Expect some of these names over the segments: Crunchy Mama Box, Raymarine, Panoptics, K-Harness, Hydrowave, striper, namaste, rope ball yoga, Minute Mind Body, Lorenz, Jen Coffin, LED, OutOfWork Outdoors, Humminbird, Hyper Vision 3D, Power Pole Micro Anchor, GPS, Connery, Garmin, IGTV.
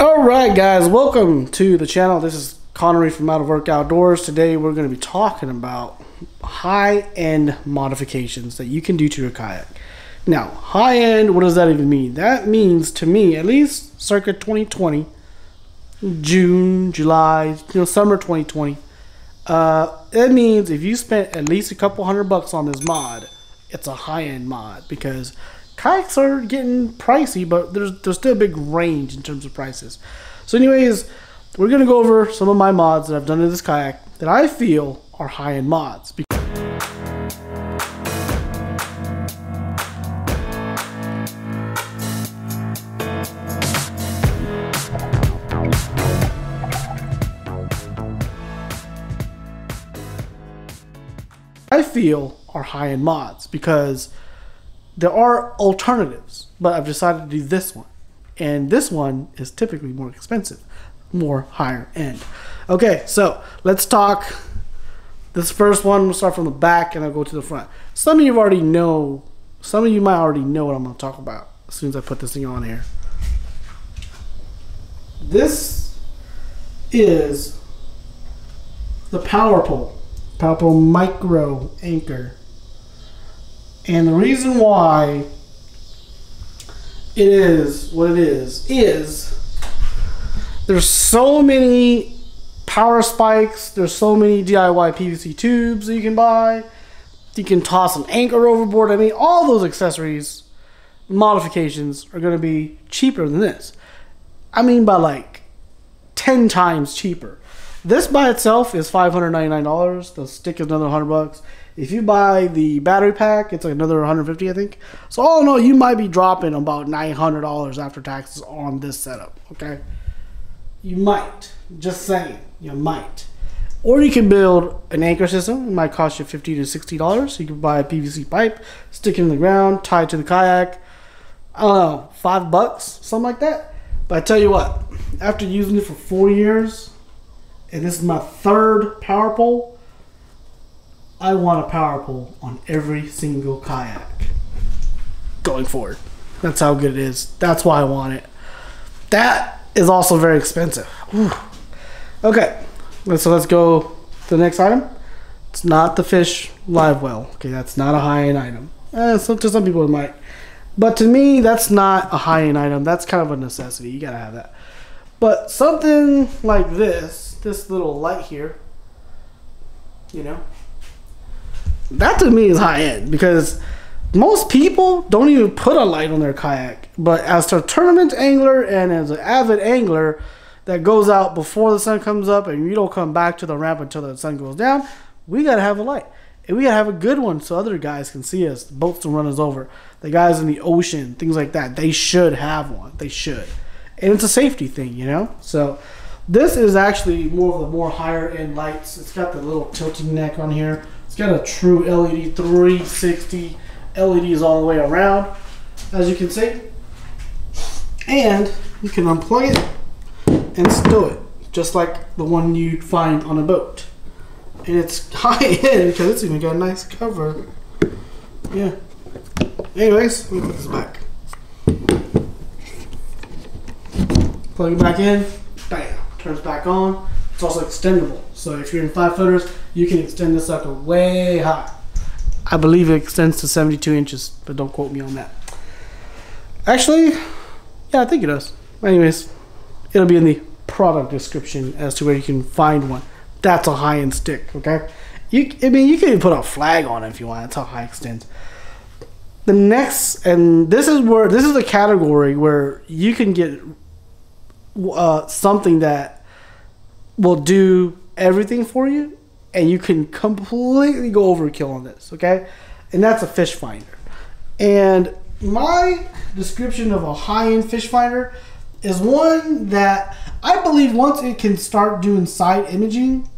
All right, guys, welcome to the channel. This is Connery from Out of Work Outdoors. Today we're going to be talking about high-end modifications that you can do to your kayak. Now, high-end, what does that even mean? That means, to me, at least circa 2020, June, July, summer 2020, it means if you spent at least a couple $100 on this mod, it's a high-end mod, because kayaks are getting pricey, but there's still a big range in terms of prices. So anyways, we're going to go over some of my mods that I've done to this kayak that I feel are high-end mods. I feel are high-end mods because there are alternatives, but I've decided to do this one. And this one is typically more expensive, more higher end. Okay, so let's talk. This first one, we'll start from the back and I'll go to the front. Some of you already know, some of you might already know what I'm gonna talk about as soon as I put this thing on here. This is the Power Pole, Power Pole Micro Anchor. And the reason why it is what it is there's so many power spikes, there's so many DIY PVC tubes that you can buy. You can toss an anchor overboard. I mean, all those accessories, modifications are going to be cheaper than this. I mean, by like 10 times cheaper. This by itself is $599. The stick is another $100. If you buy the battery pack, it's like another $150, I think. So all in all, you might be dropping about $900 after taxes on this setup, okay? You might, just saying, you might. Or you can build an anchor system. It might cost you $50 to $60. So you can buy a PVC pipe, stick it in the ground, tie it to the kayak. I don't know, $5, something like that. But I tell you what, after using it for 4 years, and this is my third power pole, I want a power pole on every single kayak going forward. That's how good it is. That's why I want it. That is also very expensive. Whew. Okay, so let's go to the next item. It's not the fish live well. Okay, that's not a high-end item. So to some people it might. But to me, that's not a high-end item. That's kind of a necessity. You gotta have that. But something like this little light here, you know, that to me is high end, because most people don't even put a light on their kayak. But as a tournament angler and as an avid angler that goes out before the sun comes up and you don't come back to the ramp until the sun goes down, we gotta have a light. And we gotta have a good one so other guys can see us. Boats don't run us over. The guys in the ocean, things like that, they should have one. They should. And it's a safety thing, you know? So this is actually more of the more higher end lights. It's got the little tilting neck on here. Got a true LED, 360 LEDs all the way around, as you can see, and you can unplug it and stow it just like the one you'd find on a boat. And it's high-end because it's even got a nice cover. Yeah, anyways, let me put this back, plug it back in, bam, turns back on. It's also extendable, so if you're in 5-footers, you can extend this sucker way high. I believe it extends to 72 inches, but don't quote me on that. Actually, yeah, I think it does. Anyways, it'll be in the product description as to where you can find one. That's a high-end stick, okay? I mean, you can even put a flag on it if you want. That's how high it extends. The next, and this is a category where you can get something that will do everything for you, and you can completely go overkill on this, okay? And that's a fish finder. And my description of a high-end fish finder is one that I believe once it can start doing side imaging,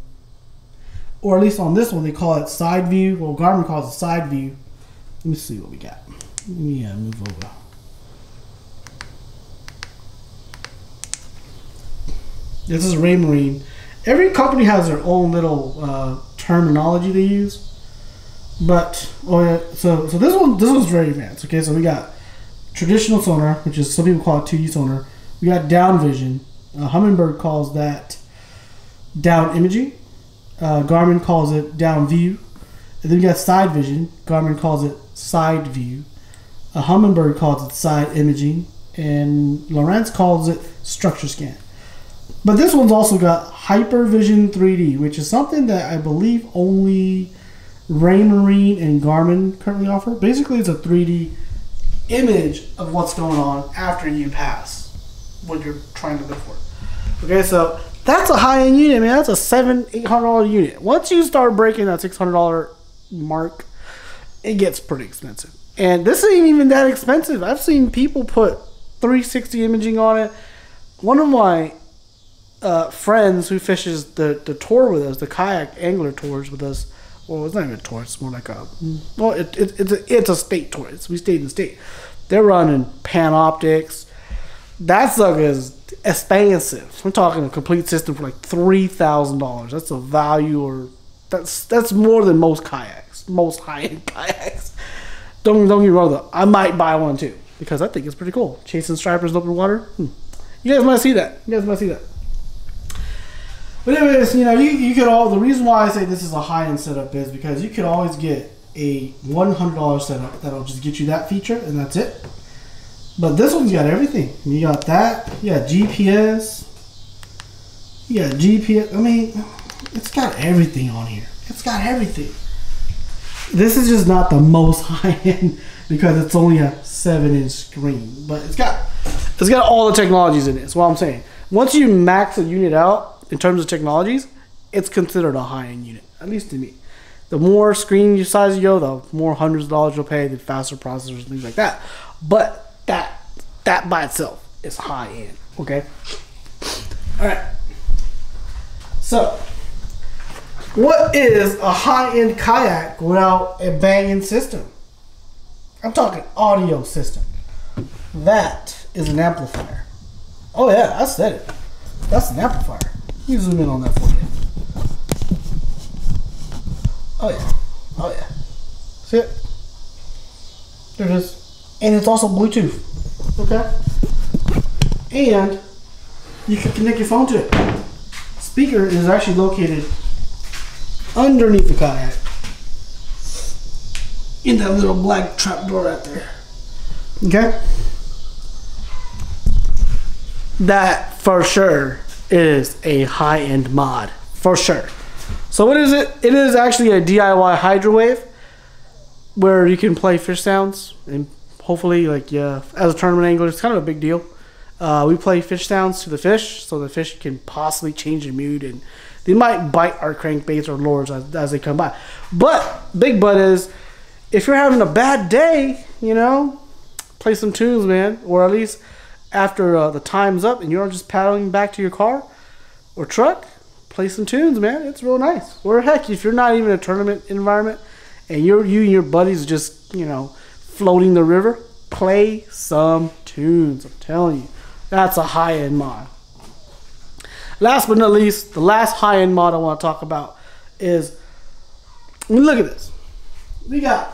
or at least on this one, they call it side view. Well, Garmin calls it side view. Let me see what we got. Yeah, move over. This is Raymarine. Every company has their own little terminology they use, but so this one's very advanced. Okay, so we got traditional sonar, which is some people call it 2D sonar. We got down vision, Humminbird calls that down imaging. Garmin calls it down view. And then you got side vision. Garmin calls it side view. Humminbird calls it side imaging. And Lorenz calls it structure scan. But this one's also got Hyper Vision 3D, which is something that I believe only Raymarine and Garmin currently offer. Basically, it's a 3D image of what's going on after you pass what you're trying to look for. Okay, so that's a high-end unit, man. That's a $700, $800 unit. Once you start breaking that $600 mark, it gets pretty expensive. And this ain't even that expensive. I've seen people put 360 imaging on it. One of my friends who fishes the tour with us, the kayak angler tours with us. Well, it's not even a tour. It's more like a, well, it's a state tour. We stayed in the state. They're running Panoptics. That sucker is expensive. We're talking a complete system for like $3,000. That's a value, or that's more than most kayaks, most high-end kayaks. Don't get me wrong though. I might buy one too because I think it's pretty cool. Chasing stripers in open water. You guys might see that. You guys might see that. But anyways, you know, you could all, the reason why I say this is a high-end setup is because you could always get a $100 setup that'll just get you that feature and that's it. But this one's got everything. You got that, you got GPS, you got GPS. I mean, it's got everything on here. It's got everything. This is just not the most high-end because it's only a 7-inch screen. But it's got all the technologies in it. That's what I'm saying. Once you max a unit out, in terms of technologies, it's considered a high-end unit, at least to me. The more screen size you go, the more hundreds of dollars you'll pay, the faster processors, things like that. But that by itself is high-end, okay? All right. So, what is a high-end kayak without a banging system? I'm talking audio system. That is an amplifier. Oh, yeah, I said it. That's an amplifier. You zoom in on that for me. Oh yeah, oh yeah. See it? There it is. And it's also Bluetooth. Okay. And you can connect your phone to it. The speaker is actually located underneath the kayak, in that little black trap door right there. Okay. That for sure is a high-end mod for sure. So what is it? It is actually a DIY Hydrowave where you can play fish sounds, and hopefully, like, yeah, as a tournament angler, it's kind of a big deal. We play fish sounds to the fish so the fish can possibly change their mood, and they might bite our crankbaits or lures as they come by. But big but is, if you're having a bad day, you know, play some tunes, man, or at least after the time's up and you're just paddling back to your car or truck, play some tunes, man. It's real nice. Or heck, if you're not even in a tournament environment and you and your buddies just, you know, floating the river, play some tunes. I'm telling you, that's a high-end mod. Last but not least, the last high-end mod I want to talk about is, I mean, look at this. We got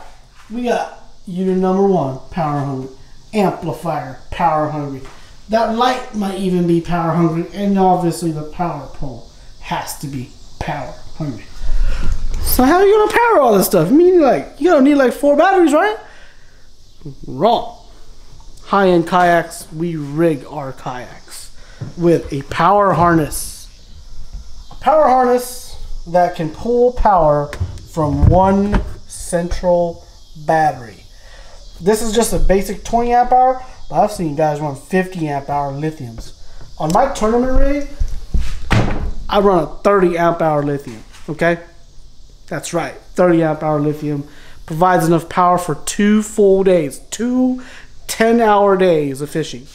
unit number one, power hungry. Amplifier, power hungry. That light might even be power hungry, and obviously the power pole has to be power hungry. So how are you gonna power all this stuff? I mean, like, you don't need like 4 batteries, right? Wrong. High-end kayaks, we rig our kayaks with a power harness. A power harness that can pull power from one central battery. This is just a basic 20 amp hour, but I've seen guys run 50 amp hour lithiums. On my tournament rig, I run a 30 amp hour lithium, okay? That's right, 30 amp hour lithium provides enough power for 2 full days, 2 10-hour days of fishing.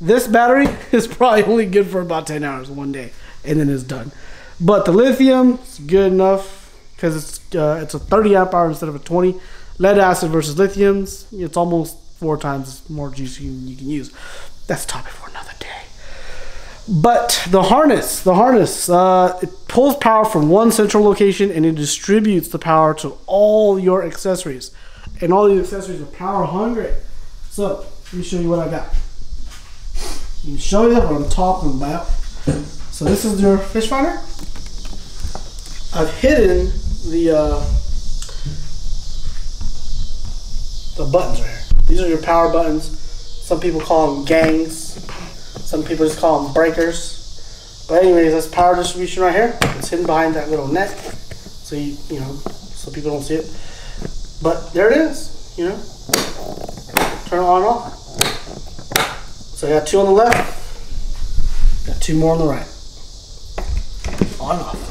This battery is probably only good for about 10 hours one day, and then it's done. But the lithium is good enough because it's a 30 amp hour instead of a 20. Lead acid versus lithiums, it's almost 4 times more juice you can use. That's a topic for another day. But the harness, it pulls power from one central location and it distributes the power to all your accessories. And all these accessories are power hungry. So, let me show you what I got. you show you what I'm talking about. So this is your fish finder. I've hidden the buttons right here. These are your power buttons. Some people call them gangs. Some people just call them breakers. But anyways, that's power distribution right here. It's hidden behind that little net, so you know, so people don't see it. But there it is. You know, turn it on and off. So I got two on the left. Got two more on the right. On and off.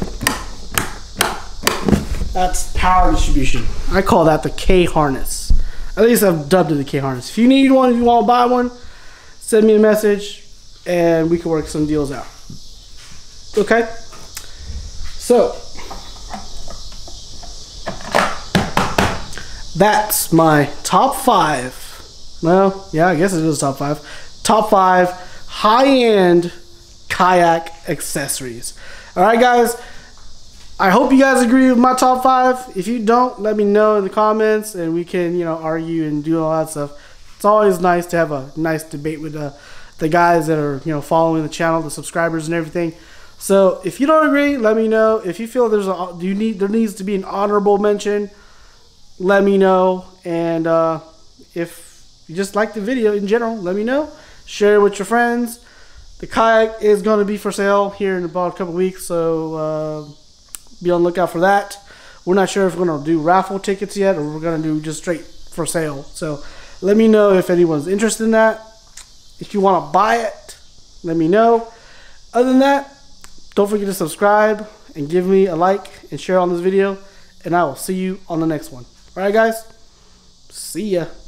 That's power distribution. I call that the K harness. At least I've dubbed it the K harness. If you need one, if you want to buy one, send me a message and we can work some deals out. Okay? So, that's my top five. Well, yeah, I guess it is top five. Top five high-end kayak accessories. All right, guys. I hope you guys agree with my top five. If you don't, let me know in the comments and we can, you know, argue and do all that stuff. It's always nice to have a nice debate with the guys that are, you know, following the channel, the subscribers and everything. So if you don't agree, let me know. If you feel there needs to be an honorable mention, let me know. And if you just like the video in general, let me know. Share it with your friends. The kayak is going to be for sale here in about a couple weeks, so be on the lookout for that. We're not sure if we're going to do raffle tickets yet or we're going to do just straight for sale. So let me know if anyone's interested in that. If you want to buy it, let me know. Other than that, don't forget to subscribe and give me a like and share on this video. And I will see you on the next one. All right, guys. See ya.